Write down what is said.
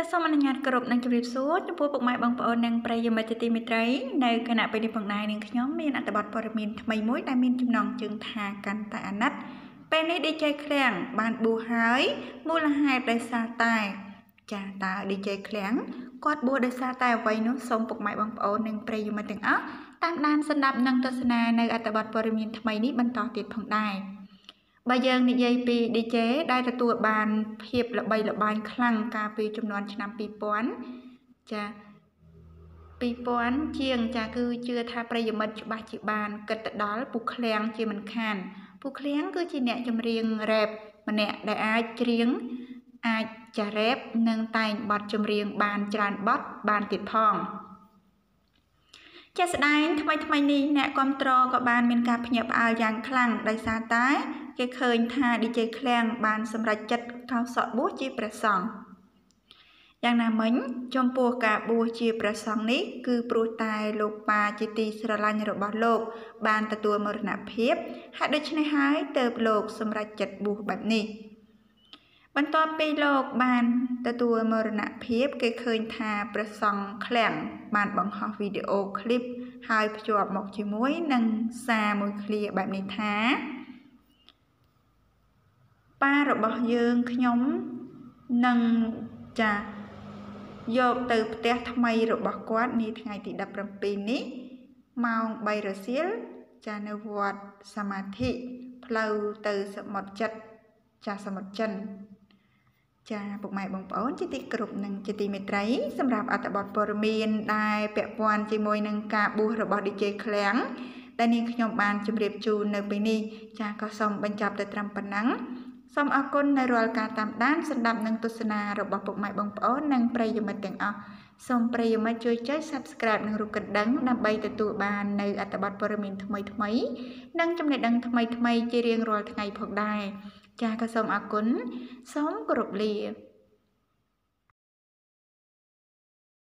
จะสมันงานกรบนังจิบสูดจะพูดปกไม้บางปอนนังประยมจิตมิตรในขณะไปในฝั่งนายหนึ่งขย่มมีอัตบัตปรมินทำไมมุ้ยได้มีจุ่มนองจึงทากันแต่อนัตเป็นในดีใจแข็งบานบูหายบูละหายได้ซาตายจ่าตาดีใจแข็งกอดบัวได้ซาตายไว้นุ่งสมปกไม้บางปอนนังประยมถึงอ๊ะตามนานสนับนังตัสนาในอัตบัตปรมินทำไมนี้บรรทอติดฝั่งนายบายยังในยัยปีดีเจได้แต่ตัวบานเพียบละใบละบานคลั่งกาปีจำนวนชนะปีป้อนจะปีป้อนเชียงจะคือเชื่อทาประโยมจุบาจิบานกระตัดดอลปุกแคลงเชื่อมันขันปุกแคลงคือจีเนะจำเรียงแรบมันเนะได้อาเจียงอาจะแรบนางไตบดจำเรียงบานจานบดบานติดพองจะแสดงทำไมนี่เนะความตรอกับบานเป็นการพยับอาอย่างคลั่งได้ซาตายแกเคยทาดีเจแคลงบานสำหรับจัดข้าวสอดบูชีประสองอย่างนั้นเหมือนจมปัวกาบูชีประสองนี้คือโปรตายโลปาจิตีสระลันยรบโลกบานตะตัวมรณะเพียบหาดิชนหายเติบโลกสำหรับจัดบูแบบนี้บรรทอนปีโลกบานตะตัวมรณะเพียบแกเคยทาประสองแคลงบานบังฮอวิดีโอคลิปหายประจวบหมกจิมุ้ยนังซาโมเคลียแบบนี้ท้าป้าเราบอกยังขย่มนังจะโยกตือเตะทำไมเราบอกว่านี่ทั้งไงติดดับรำปีนี้มองใบระเซียลจะนวดสมาธิเพลวตือสมดจัดจะสมดจันจะปกไม้บังปอนจิติกรุบนังจิติเมตรัยสำหรับอัตบอดปรมีนได้เปะปวนจิมวยนังกาบูเราบอกดีเจแข็งได้นี่ขย่มบานจำเรียบจูในปีนี้จะก็ส่งบรรจับแต่ตรำปนังสมอากรในรอยการตามด้านสนับนังตุสนาระบบปกไม้บังปอนนังประยมแต่งอสมประยมช่วยใจ subscribe นังรูกระดังนำใบตะตูบานในอัตบัตปรมินทำไมนังจำเนดังทำไมจะเรียงรอยทางไงพอได้จากสมอากรสมกรุบเลีย